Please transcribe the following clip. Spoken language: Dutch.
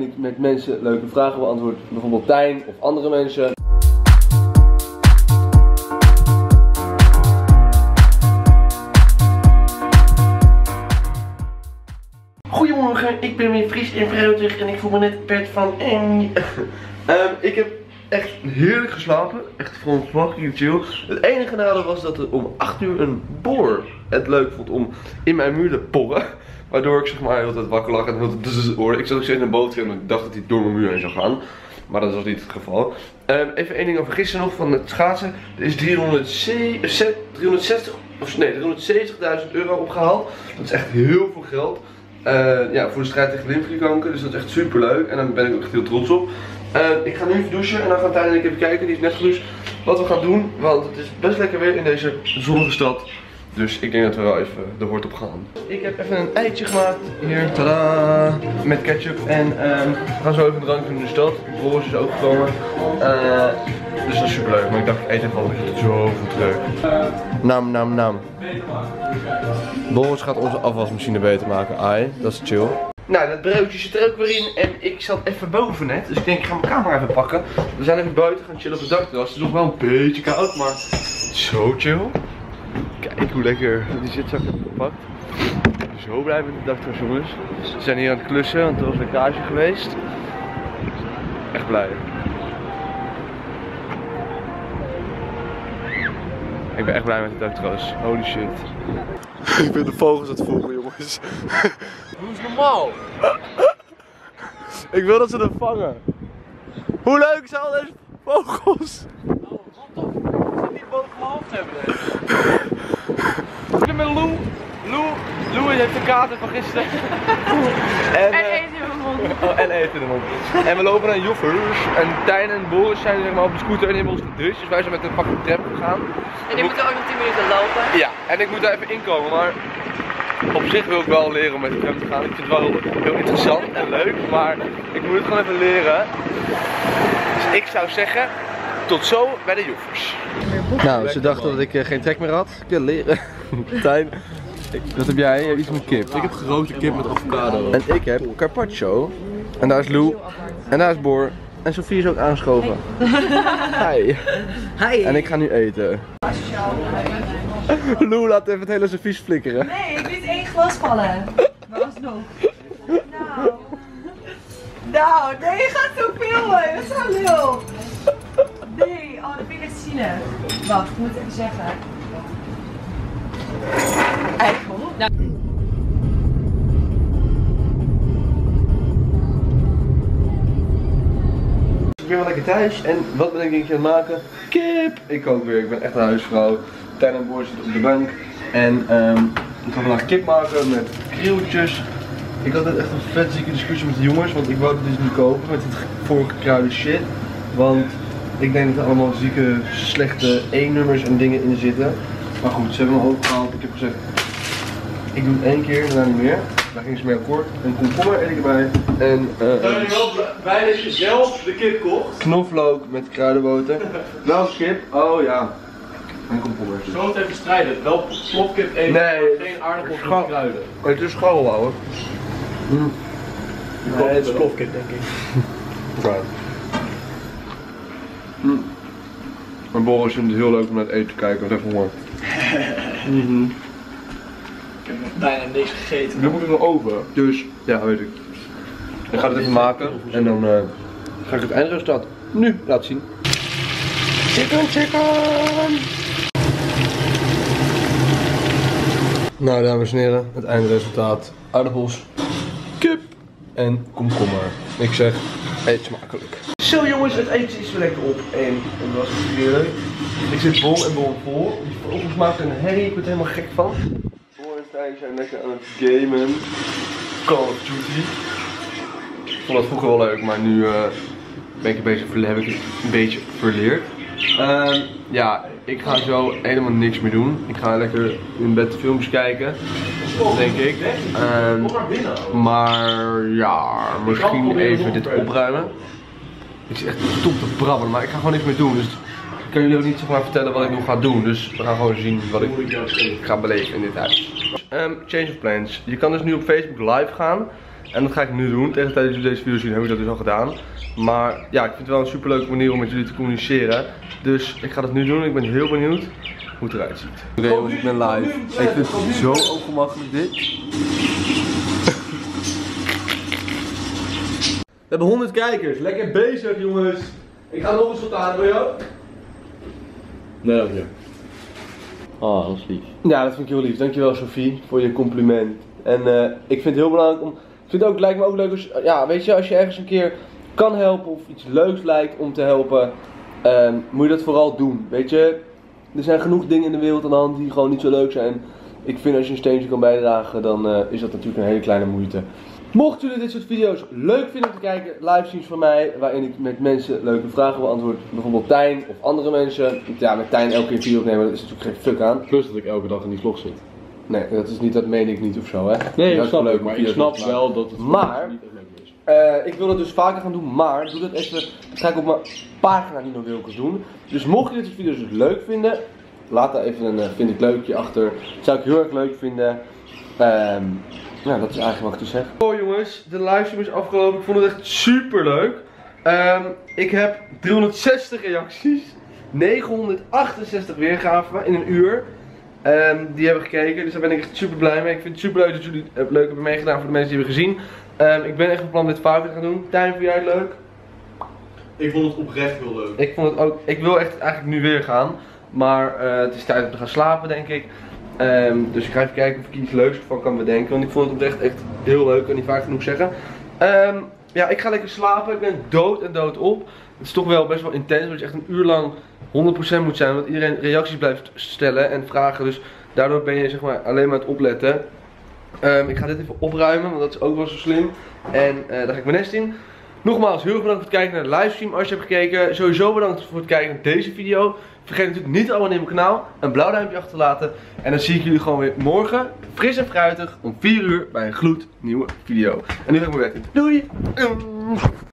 En ik met mensen leuke vragen beantwoord. Bijvoorbeeld Tijn of andere mensen. Goedemorgen, ik ben weer fris en fruitig en ik voel me net pet van eng. Ik heb echt heerlijk geslapen. Echt gewoon fucking chill. Het enige nadeel was dat er om 8 uur een boer het leuk vond om in mijn muur te porren. Waardoor ik zeg maar heel tijd wakker lag en heel tijd dus hoorde. Ik zat ook steeds naar boven te gaan en ik dacht dat hij door mijn muur heen zou gaan. Maar dat was niet het geval. Even één ding over gisteren nog van het schaatsen. Er is 370.000 euro opgehaald. Dat is echt heel veel geld. Ja, voor de strijd tegen lymfekanker. Dus dat is echt super leuk. En daar ben ik ook echt heel trots op. Ik ga nu even douchen en dan gaan Tijn en ik even kijken. Die is net gedoucht. Wat we gaan doen, want het is best lekker weer in deze zonnige stad. Dus ik denk dat we wel even de hoort op gaan. Ik heb even een eitje gemaakt. Hier, tadaa. Met ketchup. En we gaan zo even een drankje doen in de stad. Boris is ook gekomen. Dus dat is super leuk. Maar ik dacht, ik eet even wat. Ik vind het zo goed leuk. Nam, nam, nam. Boris gaat onze afwasmachine beter maken. Ai, dat is chill. Nou, dat broodje zit er ook weer in. En ik zat even boven net. Dus ik denk, ik ga mijn camera even pakken. We zijn even buiten gaan chillen op de dakterras. Het is nog wel een beetje koud, maar zo chill. Kijk hoe lekker die zitzak heb ik gepakt. Zo blij met de dakterras, jongens. Ze zijn hier aan het klussen, want er was lekkage geweest. Echt blij. Ik ben echt blij met de dakterras. Holy shit. Ik ben de vogels aan het voeren, jongens. Hoe is normaal? Ik wil dat ze dat vangen. Hoe leuk zijn al deze vogels? Oh, wat een vogels die boven mijn hoofd hebben. Ik ben met Lou. Lou heeft de kaarten van gisteren. En eten in mijn mond. En eten in de mond. En we lopen naar Joffers. En Tijn en Boris zijn zeg maar, op de scooter en hebben ons gedust. Dus wij zijn met een pakje tram gegaan. En die moeten ook nog 10 minuten lopen. Ja, en ik moet daar even inkomen. Maar op zich wil ik wel leren om met de tram te gaan. Ik vind het wel heel interessant en leuk. Maar ik moet het gewoon even leren. Dus ik zou zeggen, tot zo bij de Joffers. Nou, ze dachten dat ik geen trek meer had. Ik wil leren. Tijn. Dat heb jij, iets met kip. Ik heb grote kip met avocado. En ik heb carpaccio. En daar is Lou. En daar is Boer. En Sophie is ook aangeschoven. Hi. Hi. En ik ga nu eten. Lou laat even het hele servies flikkeren. Nee, ik liet 1 glas vallen. Waar was het nog? Nou, nee, je gaat zo veel, hè. Dat is zo lul. Nee, oh, dat vind ik het zielig. Wacht, ik moet het even zeggen. Eikel. Nou. Ik ben wel lekker thuis en wat ben ik denk je aan het maken? Kip! Ik ook weer, ik ben echt een huisvrouw. Tijn en Boer zitten op de bank en ik ga vandaag kip maken met krieltjes. Ik had net echt een vet zieke discussie met de jongens, want ik wou het dus niet kopen met dit voorgekruide shit. Want ik denk dat er allemaal zieke, slechte E-nummers en dingen in zitten. Maar goed, ze hebben me overgehaald. Ik heb gezegd, ik doe het 1 keer, daarna niet meer. Daar ging ze mee akkoord. Een komkommer eet ik erbij. En ben je wel blij dat je zelf de kip kocht? Knoflook met kruidenboter. Wel kip? Oh ja. En komkommer. Zo het even strijden. Wel plopkip eten, nee, geen aardappels met kruiden. Het is school, ouwe. Mm. Nee, het is plopkip, denk ik. Right. Mm. En Boris vindt het heel leuk om naar het eten te kijken, dat is echt honger. Ik heb nog bijna niks gegeten. Nu moet ik nog over. Dus, ja, weet ik. Ik ga het even maken en dan ga ik het eindresultaat nu laten zien. Chicken, chicken! Nou, dames en heren, het eindresultaat: aardappels, kip en komkommer. Ik zeg, eet smakelijk. Zo jongens, het eten is weer lekker op en dat was het weer leuk. Ik zit bol en bol vol. Die vogels maken een herrie, ik ben er helemaal gek van. Boer en Tijn zijn lekker aan het gamen. Call of Duty. Ik vond dat vroeger wel leuk, maar nu ben ik heb ik het een beetje verleerd. Ja, ik ga zo helemaal niks meer doen. Ik ga lekker in bed films kijken, denk ik. Maar ja, misschien even dit opruimen. Ik zit echt top te brabbelen, maar ik ga gewoon niks meer doen. Dus ik kan jullie ook niet zeg maar vertellen wat ik nog ga doen. Dus we gaan gewoon zien wat ik ga beleven in dit huis. Change of plans. Je kan dus nu op Facebook live gaan. En dat ga ik nu doen. Tegen de tijd dat jullie deze video zien, heb ik dat dus al gedaan. Maar ja, ik vind het wel een superleuke manier om met jullie te communiceren. Dus ik ga dat nu doen. Ik ben heel benieuwd hoe het eruit ziet. Oké jongens, ik ben live. Ik vind het zo ongemakkelijk dit. We hebben 100 kijkers. Lekker bezig jongens. Ik ga nog eens wat aan, wil je ook? Nee, dat niet. Oh, dat is lief. Ja, dat vind ik heel lief. Dankjewel Sophie voor je compliment. En ik vind het heel belangrijk om... Ik vind het ook, lijkt me ook leuk als, ja, weet je, als je ergens een keer kan helpen of iets leuks lijkt om te helpen, moet je dat vooral doen, weet je. Er zijn genoeg dingen in de wereld aan de hand die gewoon niet zo leuk zijn. Ik vind als je een steentje kan bijdragen, dan is dat natuurlijk een hele kleine moeite. Mochten jullie dit soort video's leuk vinden om te kijken, livestreams van mij, waarin ik met mensen leuke vragen beantwoord, bijvoorbeeld Tijn of andere mensen. Ja, met Tijn elke keer een video opnemen, dat is natuurlijk geen fuck aan. Plus dat ik elke dag in die vlog zit. Nee, dat is niet, dat meen ik niet ofzo, hè. Nee, dat snap ik, maar ik snap wel dat het niet echt leuk is. Ik wil dat dus vaker gaan doen, maar doe dat even, dat ga ik op mijn pagina niet nog wilkens doen. Dus mocht je dit video's dus leuk vinden, laat daar even een vind ik leukje achter. Dat zou ik heel erg leuk vinden. Ja, dat is eigenlijk wat ik dus zeg. Oh jongens, de livestream is afgelopen. Ik vond het echt super leuk. Ik heb 360 reacties, 968 weergaven in een uur. Die hebben gekeken, dus daar ben ik echt super blij mee. Ik vind het super leuk dat jullie het leuk hebben meegedaan voor de mensen die hebben gezien. Ik ben echt van plan dit vaker te gaan doen. Tijn, vond jij het leuk? Ik vond het oprecht heel leuk. Ik vond het ook, ik wil echt eigenlijk nu weer gaan. Maar het is tijd om te gaan slapen, denk ik. Dus ik ga even kijken of ik iets leuks ervan kan bedenken. Want ik vond het oprecht echt heel leuk, kan niet vaak genoeg zeggen. Ja, ik ga lekker slapen. Ik ben dood en dood op. Het is toch wel best wel intens, want je echt een uur lang 100% moet zijn, want iedereen reacties blijft stellen en vragen, dus daardoor ben je zeg maar alleen maar aan het opletten. Ik ga dit even opruimen, want dat is ook wel zo slim. En daar ga ik mijn nest in. Nogmaals, heel erg bedankt voor het kijken naar de livestream als je hebt gekeken. Sowieso bedankt voor het kijken naar deze video. Vergeet natuurlijk niet te abonneren op mijn kanaal, een blauw duimpje achter te laten. En dan zie ik jullie gewoon weer morgen, fris en fruitig, om 4 uur bij een gloednieuwe video. En nu ga ik mijn werk in. Doei!